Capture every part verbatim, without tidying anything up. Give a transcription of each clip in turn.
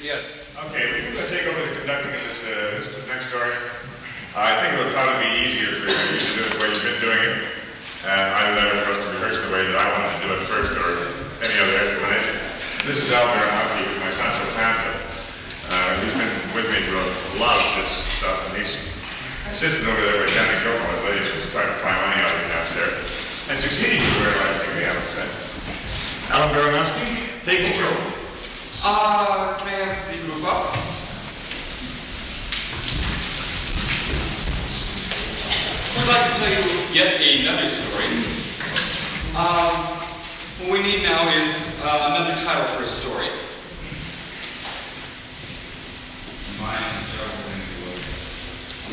Yes. Okay, we can take over the conducting of this, uh, this next story. I think it would probably be easier for you to do it the way you've been doing it, and either that or for us to rehearse the way that I wanted to do it first, or any other explanation. This is Alan Baranowski, who's my son, Santa. Uh, he's been with me through a lot of this stuff, and he's assistant over there with Janet Jo, was lady who was trying to pry money out of me downstairs, and succeeding to realizing we haven't said. Alan Baranowski, take it over. Ah, uh, can I have the group up? We'd like to tell you yet another story. Um, what we need now is uh, another title for a story.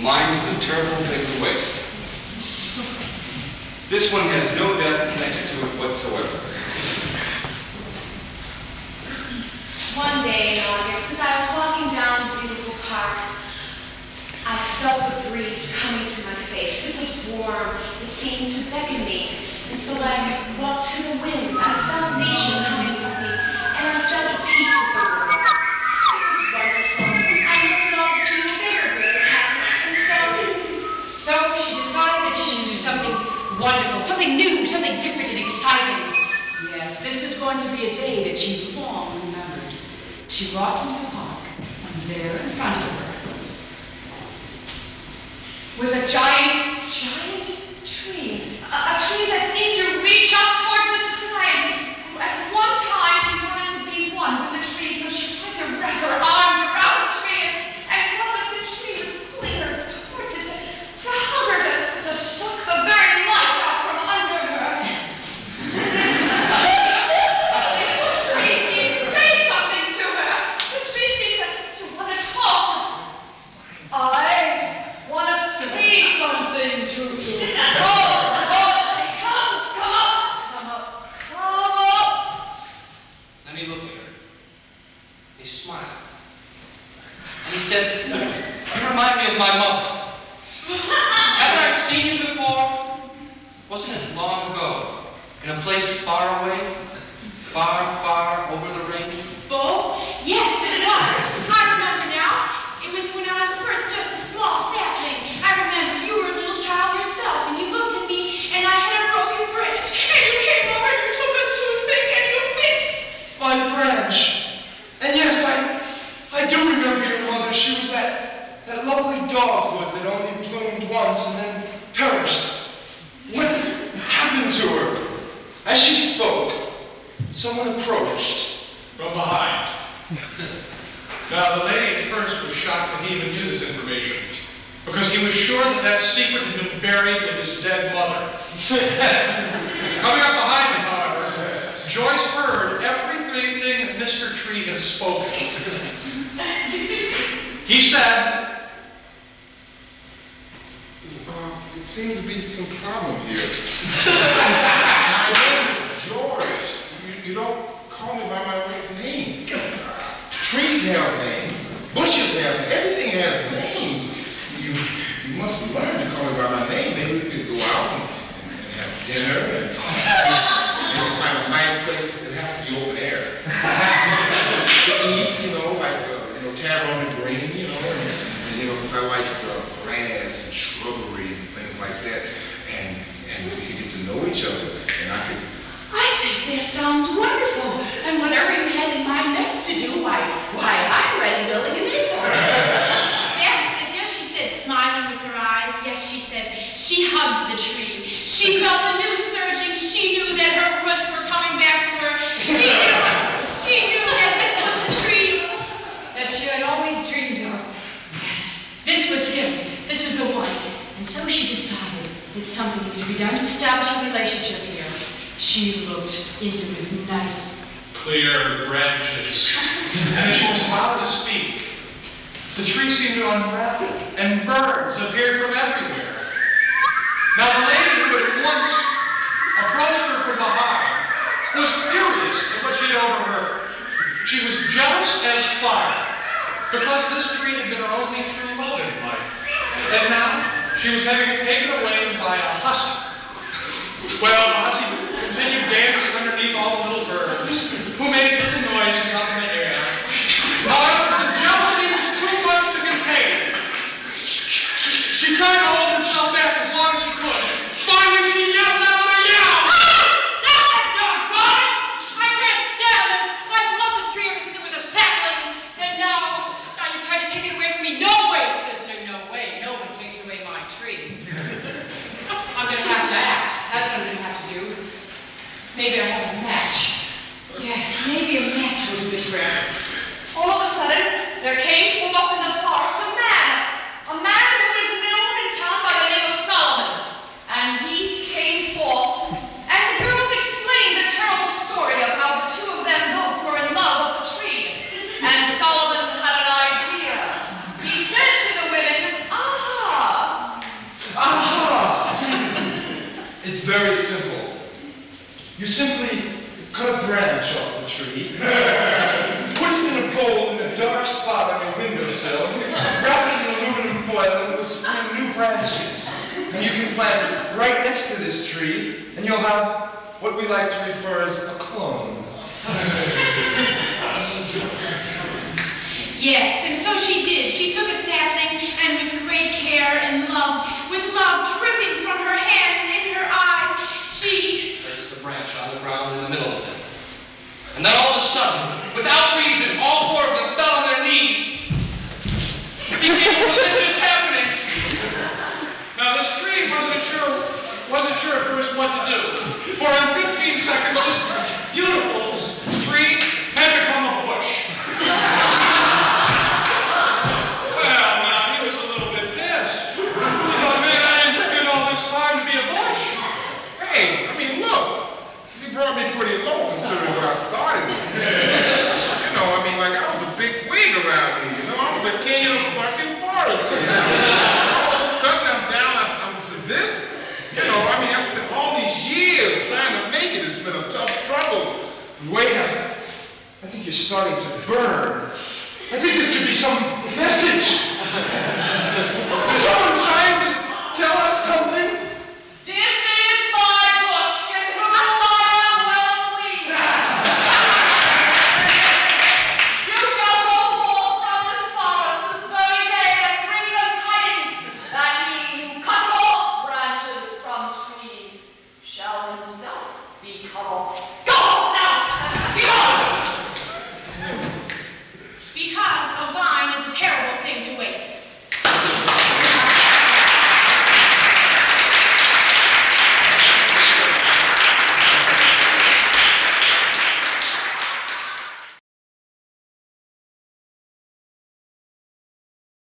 Mine is a terrible thing to waste. Mine is a terrible thing to waste. This one has no death connected to it whatsoever. One day in August, as I was walking down the beautiful park, I felt the breeze coming to my face. It was warm. It seemed to beckon me. And so I walked to the wind. I felt nature coming with me, and I felt peace with the world. It was wonderful. I looked at all the people, they were very happy. And so, so she decided that she should do something wonderful, something new, something different and exciting. Yes, this was going to be a day that she long remembered. She walked into the park, and there in front of her was a giant, giant tree. A, a tree that seemed to reach up towards the sky. At one time, she wanted to be one with the tree, so she tried to wrap her arm around the tree, and, and felt that the tree was pulling her towards it, to, to hug her, to, to suck the very life out from under her. Dancing underneath all the little birds, who made little noises up in the air. That's what I'm going to have to do. Maybe I have a match. Yes, maybe a match would be betrayal. All of a sudden, there came forth in the forest a man. A man who is known in town by the name of Solomon. And he came forth, and the girls explained the terrible story of how the two of them both were in love of the tree. And Solomon had an idea. He said to the women, aha! Aha! It's very simple. You simply cut a branch off the tree, put it in a bowl in a dark spot on your windowsill, wrap it in aluminum foil, and it will spring new branches. And you can plant it right next to this tree, and you'll have what we like to refer as a clone. Yes, and so she did. She took a sapling, and with great care and love, with love dripping from her hands and her eyes, she branch on the ground in the middle of them. And then all of a sudden, without reason, all four of them fell on their knees. It became a religious happening. Now this tree wasn't sure, wasn't sure at first what to do. For in fifteen seconds, this beautiful tree had become a bush. Well, now he was a little bit pissed. He thought, man, I didn't spend all this time to be a bush. Hey, I mean, look. You brought me pretty low considering what I started with. You know, I mean, like I was a big wig around here. You know, I was a king of the fucking forest. You know? All of a sudden I'm down I'm, I'm to this. You know, I mean, I spent all these years trying to make it. It's been a tough struggle. Wait up. I think you're starting to burn. I think this could be some message. Is someone trying to tell us something? Be cut off.